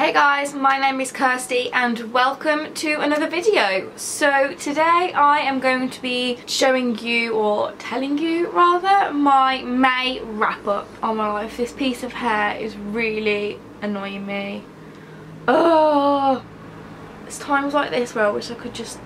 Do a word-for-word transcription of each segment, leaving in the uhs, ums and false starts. Hey guys, my name is Kirsty and welcome to another video. So today I am going to be showing you, or telling you rather, my May wrap up. Oh my life, this piece of hair is really annoying me. Oh, it's times like this where I wish I could just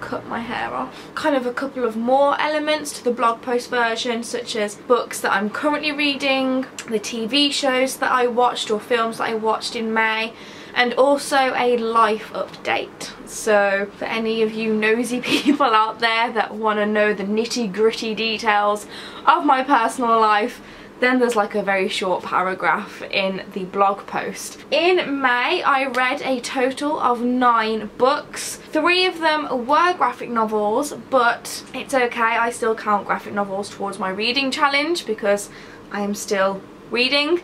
cut my hair off. Kind of a couple of more elements to the blog post version, such as books that I'm currently reading, the T V shows that I watched or films that I watched in May, and also a life update. So for any of you nosy people out there that want to know the nitty gritty details of my personal life, then there's like a very short paragraph in the blog post. In May, I read a total of nine books. Three of them were graphic novels, but it's okay, I still count graphic novels towards my reading challenge because I am still reading.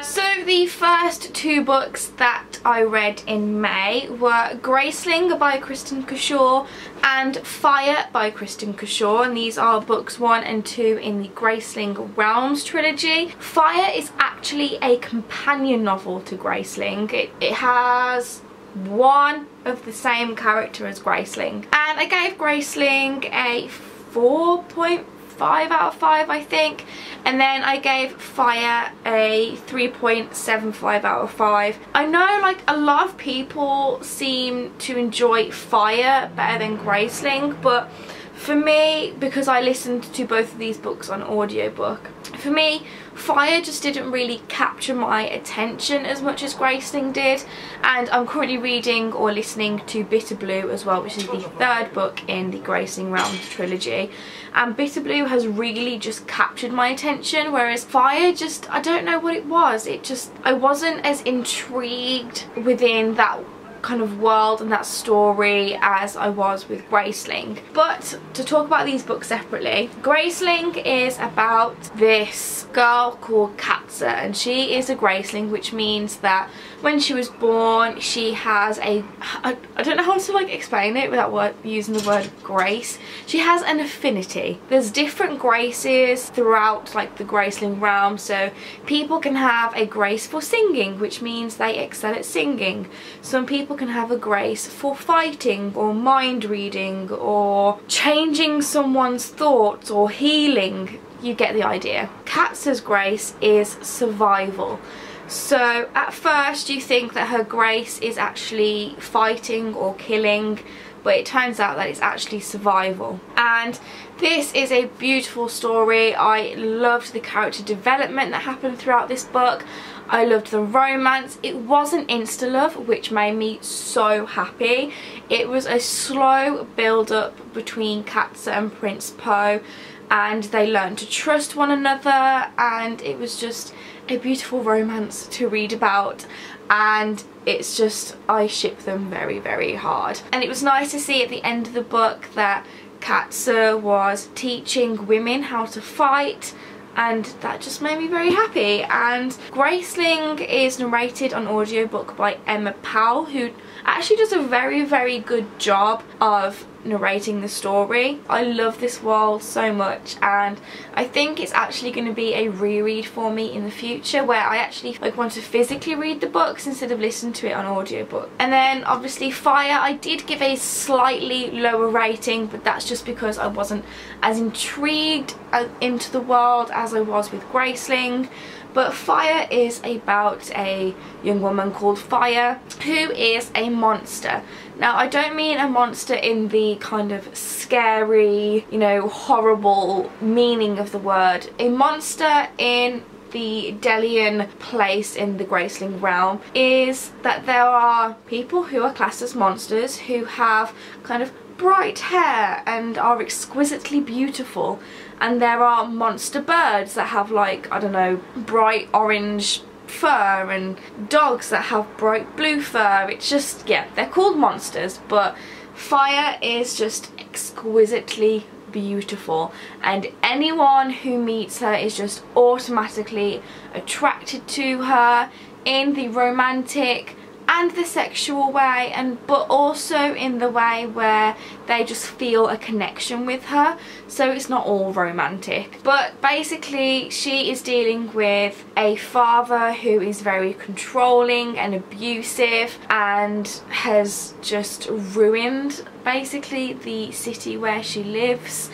So the first two books that I read in May were Graceling by Kristin Cashore and Fire by Kristin Cashore, and these are books one and two in the Graceling Realms trilogy. Fire is actually a companion novel to Graceling. It, it has one of the same character as Graceling, and I gave Graceling a four point five out of five, I think, and then I gave Fire a three point seven five out of five. I know like a lot of people seem to enjoy Fire better than Graceling, but for me, because I listened to both of these books on audiobook, for me Fire just didn't really capture my attention as much as Graceling did, and I'm currently reading or listening to Bitterblue as well, which is the third book in the Graceling Realms trilogy, and Bitterblue has really just captured my attention, whereas Fire just, I don't know what it was, it just, I wasn't as intrigued within that kind of world and that story as I was with Graceling. But to talk about these books separately, Graceling is about this girl called Katsa, and she is a Graceling, which means that when she was born she has a, I, I don't know how to like explain it without word, using the word grace, she has an affinity. There's different graces throughout like the Graceling realm, so people can have a grace for singing, which means they excel at singing. Some people can have a grace for fighting or mind reading or changing someone's thoughts or healing. You get the idea. Katsa's grace is survival. So at first you think that her grace is actually fighting or killing, but it turns out that it's actually survival. And this is a beautiful story. I loved the character development that happened throughout this book. I loved the romance. It wasn't insta-love, which made me so happy. It was a slow build-up between Katsa and Prince Poe, and they learned to trust one another, and it was just a beautiful romance to read about, and it's just, I ship them very, very hard. And it was nice to see at the end of the book that Katsa was teaching women how to fight, and that just made me very happy. And Graceling is narrated on audiobook by Emma Powell, who actually does a very, very good job of narrating the story. I love this world so much, and I think it's actually going to be a reread for me in the future, where I actually like want to physically read the books instead of listen to it on audiobook. And then obviously Fire, I did give a slightly lower rating, but that's just because I wasn't as intrigued as, into the world as I was with Graceling. But Fire is about a young woman called Fire who is a monster. Now, I don't mean a monster in the kind of scary, you know, horrible meaning of the word. A monster in the Delian place in the Graceling realm is that there are people who are classed as monsters who have kind of bright hair and are exquisitely beautiful, and there are monster birds that have like, I don't know, bright orange fur, and dogs that have bright blue fur. It's just, yeah, they're called monsters, but Fire is just exquisitely beautiful, and anyone who meets her is just automatically attracted to her in the romantic and the sexual way, and but also in the way where they just feel a connection with her, so it's not all romantic. But basically she is dealing with a father who is very controlling and abusive and has just ruined basically the city where she lives,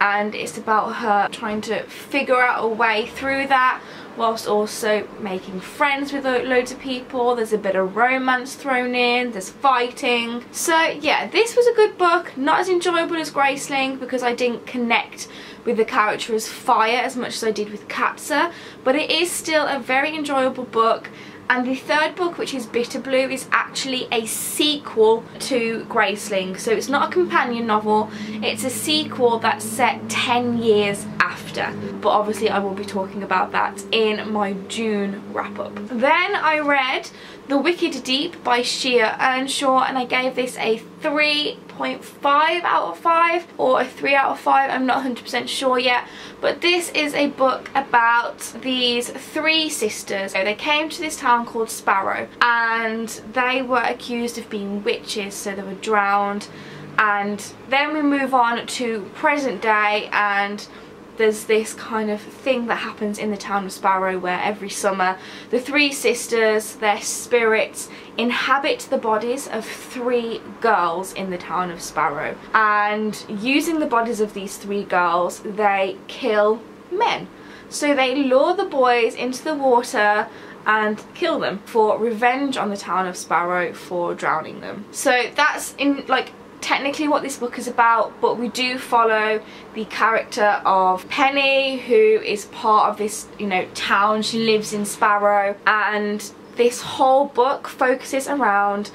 and it's about her trying to figure out a way through that whilst also making friends with loads of people. There's a bit of romance thrown in, there's fighting. So yeah, this was a good book, not as enjoyable as Graceling because I didn't connect with the character as Fire as much as I did with Katsa, but it is still a very enjoyable book. And the third book, which is Bitterblue, is actually a sequel to Graceling. So it's not a companion novel, it's a sequel that's set ten years after. But obviously I will be talking about that in my June wrap-up. Then I read The Wicked Deep by Shea Earnshaw, and I gave this a three point five out of five or a three out of five, I'm not one hundred percent sure yet. But this is a book about these three sisters. So they came to this town called Sparrow and they were accused of being witches, so they were drowned. And then we move on to present day, and there's this kind of thing that happens in the town of Sparrow where every summer the three sisters, their spirits, inhabit the bodies of three girls in the town of Sparrow, and using the bodies of these three girls they kill men. So they lure the boys into the water and kill them for revenge on the town of Sparrow for drowning them. So that's in like technically what this book is about, but we do follow the character of Penny, who is part of this, you know, town. She lives in Sparrow, and this whole book focuses around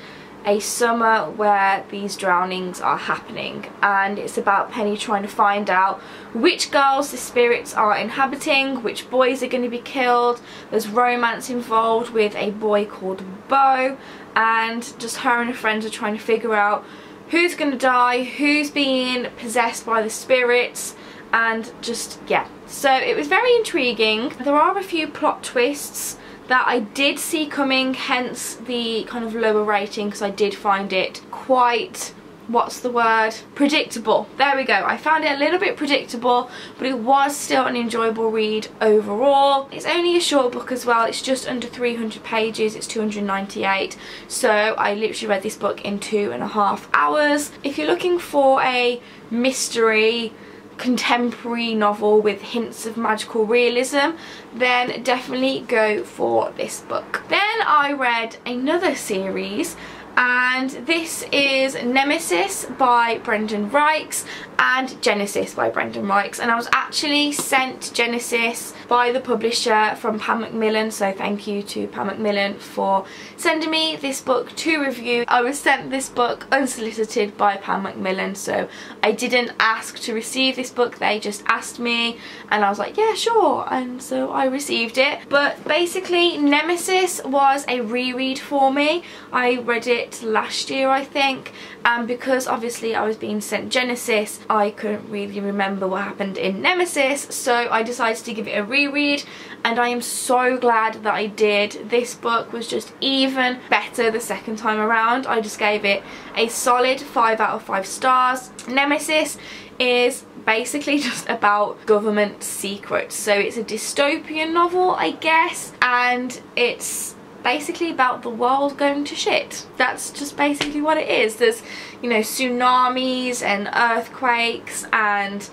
a summer where these drownings are happening, and it's about Penny trying to find out which girls the spirits are inhabiting, which boys are going to be killed. There's romance involved with a boy called Beau, and just her and her friends are trying to figure out who's going to die, who's being possessed by the spirits, and just, yeah. So it was very intriguing. There are a few plot twists that I did see coming, hence the kind of lower rating, because I did find it quite, what's the word? Predictable. There we go. I found it a little bit predictable, but it was still an enjoyable read overall. It's only a short book as well. It's just under three hundred pages. It's two hundred ninety-eight. So I literally read this book in two and a half hours. If you're looking for a mystery contemporary novel with hints of magical realism, then definitely go for this book. Then I read another series, and this is Nemesis by Brendan Reichs and Genesis by Brendan Reichs, and I was actually sent Genesis by the publisher from Pam Macmillan, so thank you to Pam Macmillan for sending me this book to review. I was sent this book unsolicited by Pam Macmillan, so I didn't ask to receive this book, they just asked me and I was like, yeah, sure, and so I received it. But basically Nemesis was a reread for me. I read it last year, I think, and because obviously I was being sent Genesis, I couldn't really remember what happened in Nemesis, so I decided to give it a reread, and I am so glad that I did. This book was just even better the second time around. I just gave it a solid five out of five stars. Nemesis is basically just about government secrets, so it's a dystopian novel, I guess, and it's basically about the world going to shit. That's just basically what it is. There's, you know, tsunamis and earthquakes and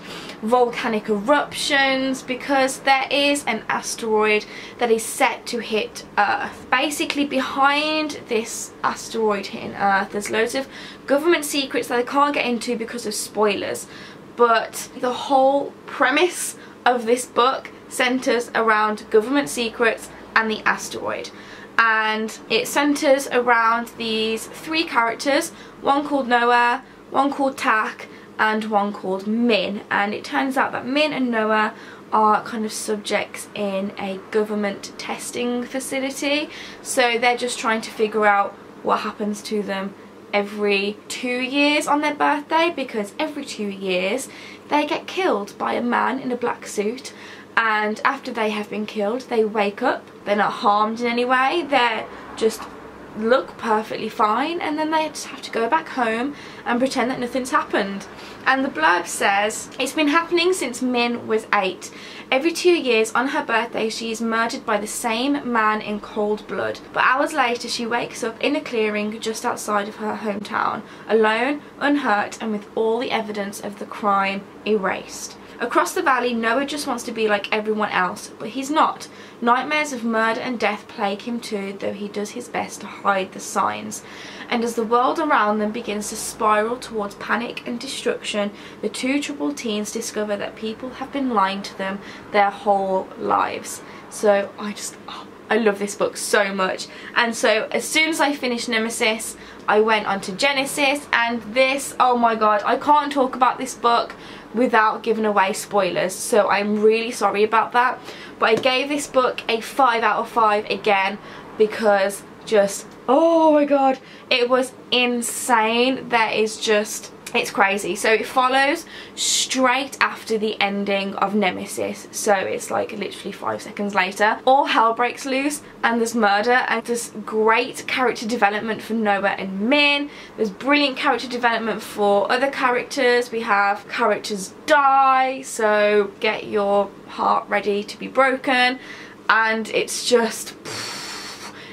volcanic eruptions because there is an asteroid that is set to hit Earth. Basically behind this asteroid hitting Earth there's loads of government secrets that I can't get into because of spoilers, but the whole premise of this book centres around government secrets and the asteroid. And it centres around these three characters, one called Noah, one called Tak, and one called Min. And it turns out that Min and Noah are kind of subjects in a government testing facility, so they're just trying to figure out what happens to them every two years on their birthday, because every two years they get killed by a man in a black suit. And after they have been killed, they wake up. They're not harmed in any way, they're just look perfectly fine, and then they just have to go back home and pretend that nothing's happened. And the blurb says, "It's been happening since Min was eight. Every two years on her birthday she is murdered by the same man in cold blood. But hours later she wakes up in a clearing just outside of her hometown, alone, unhurt, and with all the evidence of the crime erased. Across the valley, Noah just wants to be like everyone else, but he's not. Nightmares of murder and death plague him too, though he does his best to hide the signs. And as the world around them begins to spiral towards panic and destruction, the two troubled teens discover that people have been lying to them their whole lives." So I just, oh, I love this book so much. And so as soon as I finished Nemesis, I went on to Genesis, and this, oh my god, I can't talk about this book without giving away spoilers, so I'm really sorry about that, but I gave this book a five out of five again, because just, oh my god, it was insane. That is just, it's crazy. So it follows straight after the ending of Nemesis, so it's like literally five seconds later. All hell breaks loose and there's murder, and there's great character development for Noah and Min. There's brilliant character development for other characters. We have characters die, so get your heart ready to be broken. And it's just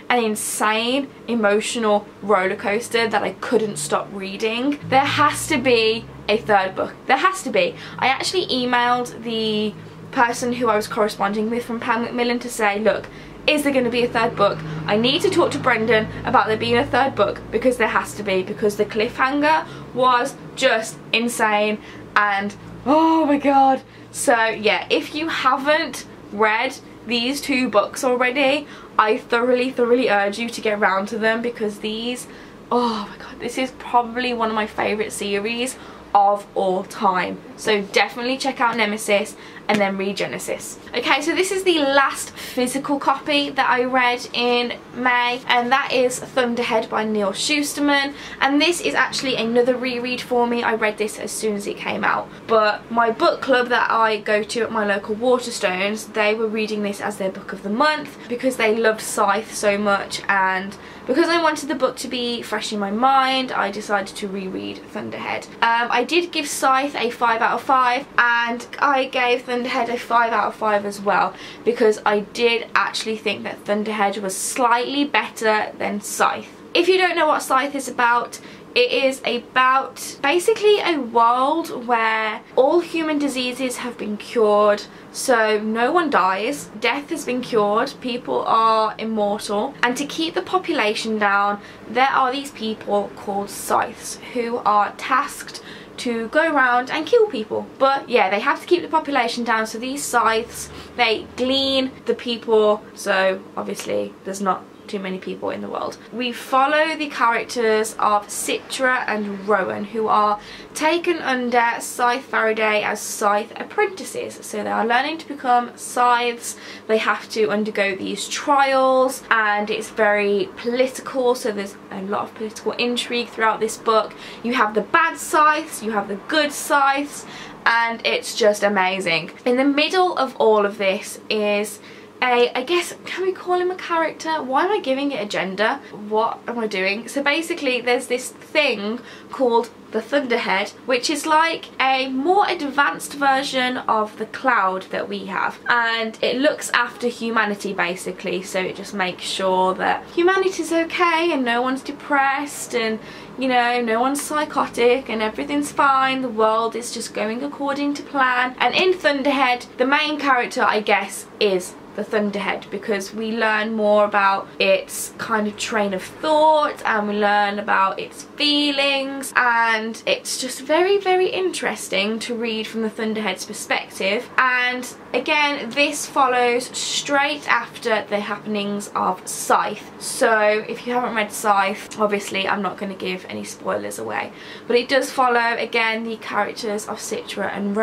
an insane emotional roller coaster that I couldn't stop reading. There has to be a third book. There has to be. I actually emailed the person who I was corresponding with from Pam Macmillan to say, look, is there going to be a third book? I need to talk to Brendan about there being a third book, because there has to be, because the cliffhanger was just insane, and oh my god. So yeah, if you haven't read these two books already, I thoroughly thoroughly urge you to get round to them, because these, oh my god, this is probably one of my favourite series of all time. So definitely check out Nemesis and then read Genesis. Okay, so this is the last physical copy that I read in May, and that is Thunderhead by Neil Schusterman, and this is actually another reread for me. I read this as soon as it came out, but my book club that I go to at my local Waterstones, they were reading this as their book of the month because they loved Scythe so much, and because I wanted the book to be fresh in my mind, I decided to reread Thunderhead. Um, I did give Scythe a five out of five, and I gave Thunderhead a five out of five as well, because I did actually think that Thunderhead was slightly better than Scythe. If you don't know what Scythe is about, it is about basically a world where all human diseases have been cured, so no one dies, death has been cured, people are immortal, and to keep the population down, there are these people called Scythes who are tasked to go around and kill people. But yeah, they have to keep the population down, so these Scythes, they glean the people, so obviously there's not too many people in the world. We follow the characters of Citra and Rowan, who are taken under Scythe Faraday as Scythe apprentices, so they are learning to become Scythes. They have to undergo these trials, and it's very political, so there's a lot of political intrigue throughout this book. You have the bad Scythes, you have the good Scythes, and it's just amazing. In the middle of all of this is A, I guess, can we call him a character? Why am I giving it a gender? What am I doing? So basically there's this thing called the Thunderhead, which is like a more advanced version of the Cloud that we have, and it looks after humanity basically, so it just makes sure that humanity's okay and no one's depressed, and you know, no one's psychotic, and everything's fine, the world is just going according to plan. And in Thunderhead, the main character, I guess, is the Thunderhead, because we learn more about its kind of train of thought, and we learn about its feelings, and it's just very very interesting to read from the Thunderhead's perspective. And again, this follows straight after the happenings of Scythe, so if you haven't read Scythe, obviously I'm not going to give any spoilers away, but it does follow again the characters of Citra and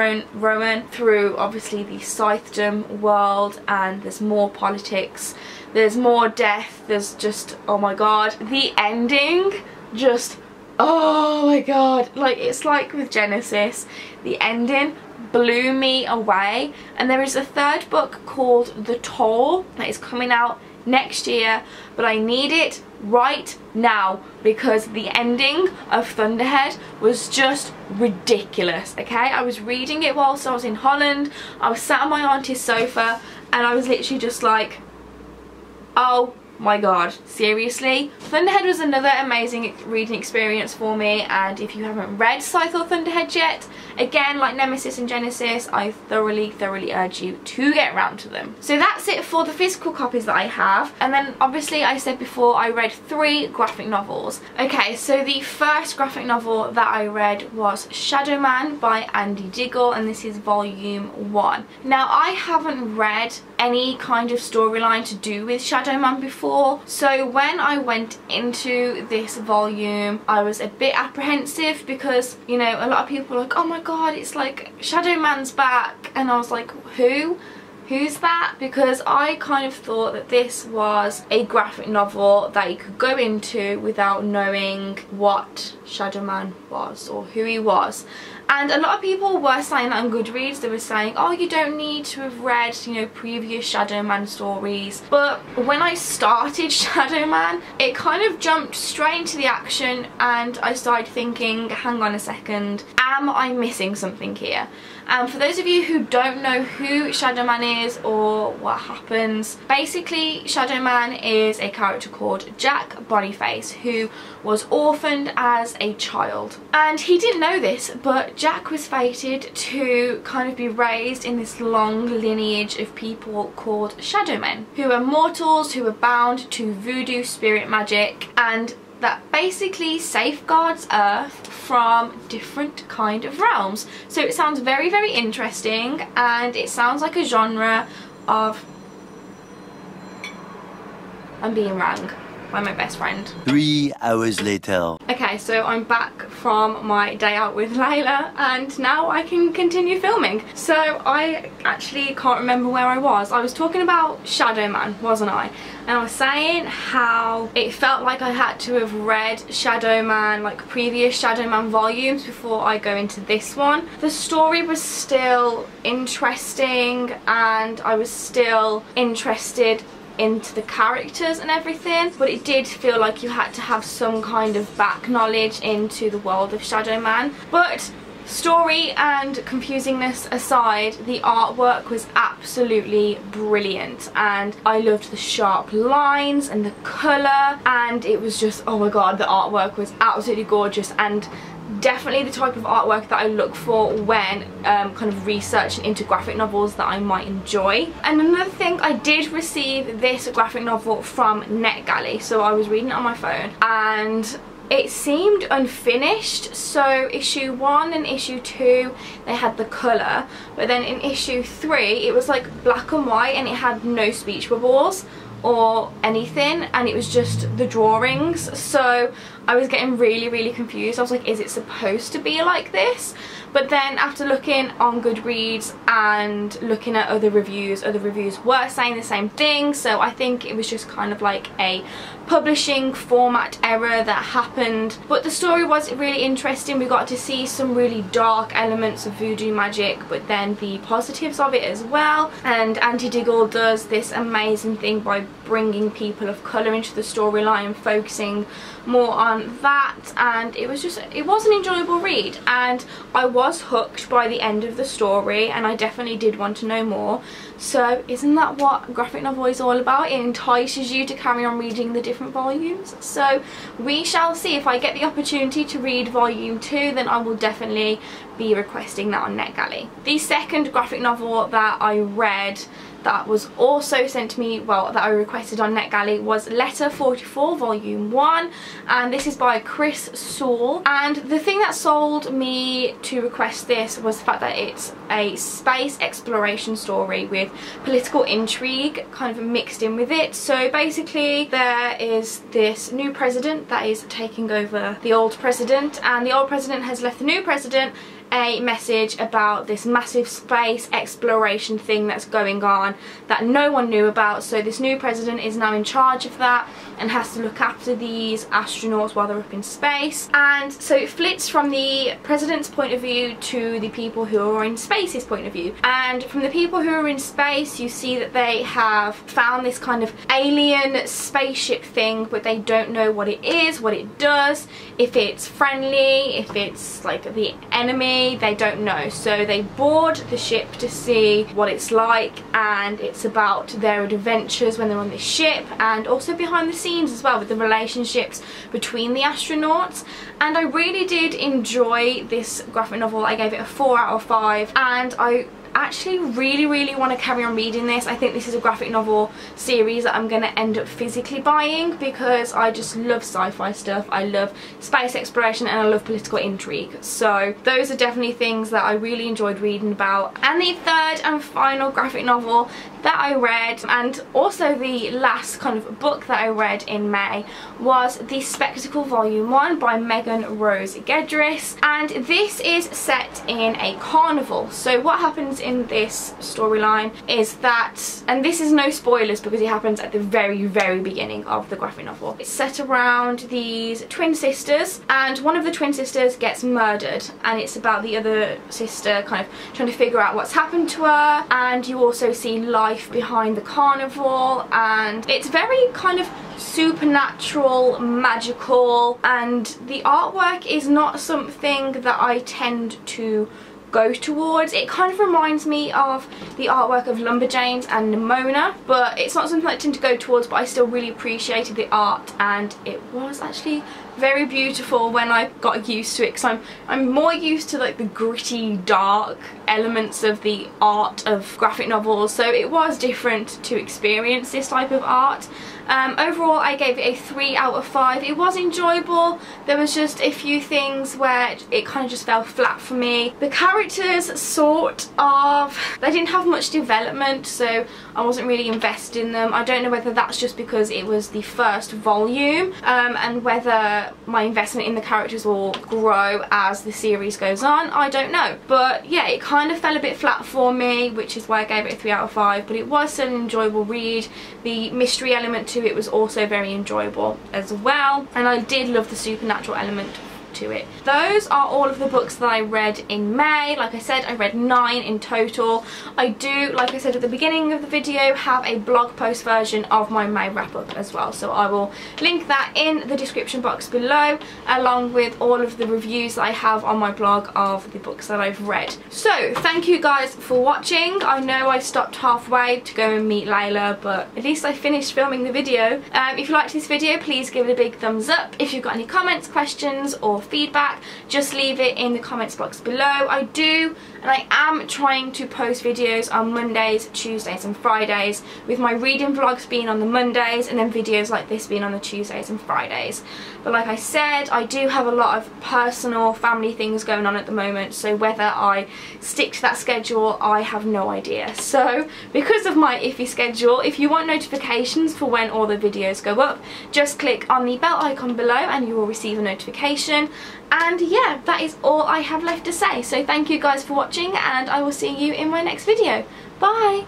Rowan through obviously the Scythedom world, and there's more politics, there's more death, there's just, oh my god, the ending just, oh my god, like it's like with Genesis, the ending blew me away. And there is a third book called The Toll that is coming out next year, but I need it right now, because the ending of Thunderhead was just ridiculous, okay? I was reading it whilst I was in Holland, I was sat on my auntie's sofa, and I was literally just like, oh my god, seriously? Thunderhead was another amazing reading experience for me, and if you haven't read Scythe or Thunderhead yet, again, like Nemesis and Genesis, I thoroughly, thoroughly urge you to get round to them. So that's it for the physical copies that I have, and then obviously I said before I read three graphic novels. Okay, so the first graphic novel that I read was Shadow Man by Andy Diggle, and this is volume one. Now I haven't read any kind of storyline to do with Shadow Man before, so when I went into this volume I was a bit apprehensive because, you know, a lot of people were like, oh my god, it's like Shadow Man's back, and I was like, who? Who's that? Because I kind of thought that this was a graphic novel that you could go into without knowing what Shadow Man was or who he was. And a lot of people were saying that on Goodreads, they were saying, oh, you don't need to have read, you know, previous Shadow Man stories. But when I started Shadow Man, it kind of jumped straight into the action and I started thinking, hang on a second, am I missing something here? And for those of you who don't know who Shadow Man is or what happens, basically Shadow Man is a character called Jack Boniface who was orphaned as a child. And he didn't know this, but Jack was fated to kind of be raised in this long lineage of people called Shadowmen, who are mortals who are bound to voodoo spirit magic, and that basically safeguards Earth from different kind of realms. So it sounds very, very interesting, and it sounds like a genre of... I'm being rang by my best friend. Three hours later. Okay, so I'm back from my day out with Layla and now I can continue filming. So I actually can't remember where I was. I was talking about Shadow Man, wasn't I? And I was saying how it felt like I had to have read Shadow Man, like previous Shadow Man volumes before I go into this one. The story was still interesting and I was still interested into the characters and everything, but it did feel like you had to have some kind of back knowledge into the world of Shadow Man. But story and confusingness aside, the artwork was absolutely brilliant and I loved the sharp lines and the colour, and it was just, oh my god, the artwork was absolutely gorgeous and definitely the type of artwork that I look for when um, kind of researching into graphic novels that I might enjoy. And another thing, I did receive this graphic novel from NetGalley, so I was reading it on my phone and it seemed unfinished. So issue one and issue two they had the colour, but then in issue three it was like black and white and it had no speech bubbles or anything, and it was just the drawings, so I was getting really, really confused. I was like, is it supposed to be like this? But then after looking on Goodreads and looking at other reviews, other reviews were saying the same thing, so I think it was just kind of like a publishing format error that happened. But the story was really interesting. We got to see some really dark elements of voodoo magic, but then the positives of it as well. And Andy Diggle does this amazing thing by bringing people of colour into the storyline, focusing more on that, and it was just, it was an enjoyable read and I was hooked by the end of the story and I definitely did want to know more. So isn't that what graphic novel is all about? It entices you to carry on reading the different volumes. So we shall see. If I get the opportunity to read volume two, then I will definitely be requesting that on NetGalley. The second graphic novel that I read that was also sent to me, well, that I requested on NetGalley, was Letter forty-four volume one, and this is by Chris Saul. And the thing that sold me to request this was the fact that it's a space exploration story with political intrigue kind of mixed in with it. So basically there is this new president that is taking over the old president, and the old president has left the new president a message about this massive space exploration thing that's going on that no one knew about. So this new president is now in charge of that and has to look after these astronauts while they're up in space. And so it flits from the president's point of view to the people who are in space's point of view. And from the people who are in space, you see that they have found this kind of alien spaceship thing, but they don't know what it is, what it does, if it's friendly, if it's like the enemy, they don't know. So they board the ship to see what it's like, and it's about their adventures when they're on the ship, and also behind the scenes as well with the relationships between the astronauts. And I really did enjoy this graphic novel. I gave it a four out of five, and I actually really really want to carry on reading this. I think this is a graphic novel series that I'm going to end up physically buying, because I just love sci-fi stuff, I love space exploration, and I love political intrigue. So those are definitely things that I really enjoyed reading about. And the third and final graphic novel that I read, and also the last kind of book that I read in May, was The Spectacle Volume one by Megan Rose Gedris, and this is set in a carnival. So what happens in this storyline is that, and this is no spoilers because it happens at the very very beginning of the graphic novel, it's set around these twin sisters, and one of the twin sisters gets murdered, and it's about the other sister kind of trying to figure out what's happened to her. And you also see life behind the carnival, and it's very kind of supernatural, magical, and the artwork is not something that I tend to go towards. It kind of reminds me of the artwork of Lumberjanes and Nimona, but it's not something I tend to go towards, but I still really appreciated the art, and it was actually very beautiful when I got used to it, because I'm, I'm more used to like the gritty, dark elements of the art of graphic novels, so it was different to experience this type of art. Um, overall I gave it a three out of five. It was enjoyable, there was just a few things where it kind of just fell flat for me. The characters sort of, they didn't have much development, so I wasn't really invested in them. I don't know whether that's just because it was the first volume, um, and whether my investment in the characters will grow as the series goes on, I don't know. But yeah, it kind of fell a bit flat for me, which is why I gave it a three out of five, but it was still an enjoyable read. The mystery element to it was also very enjoyable as well, and I did love the supernatural element to it. Those are all of the books that I read in May. Like I said, I read nine in total. I do, like I said at the beginning of the video, have a blog post version of my May wrap up as well, so I will link that in the description box below, along with all of the reviews that I have on my blog of the books that I've read. So thank you guys for watching. I know I stopped halfway to go and meet Layla, but at least I finished filming the video. Um, if you liked this video, please give it a big thumbs up. If you've got any comments, questions or feedback, just leave it in the comments box below. I do, and I am trying to post videos on Mondays, Tuesdays and Fridays, with my reading vlogs being on the Mondays and then videos like this being on the Tuesdays and Fridays. But like I said, I do have a lot of personal family things going on at the moment, so whether I stick to that schedule I have no idea. So because of my iffy schedule, if you want notifications for when all the videos go up, just click on the bell icon below and you will receive a notification. And yeah, that is all I have left to say. So thank you guys for watching, and I will see you in my next video. Bye!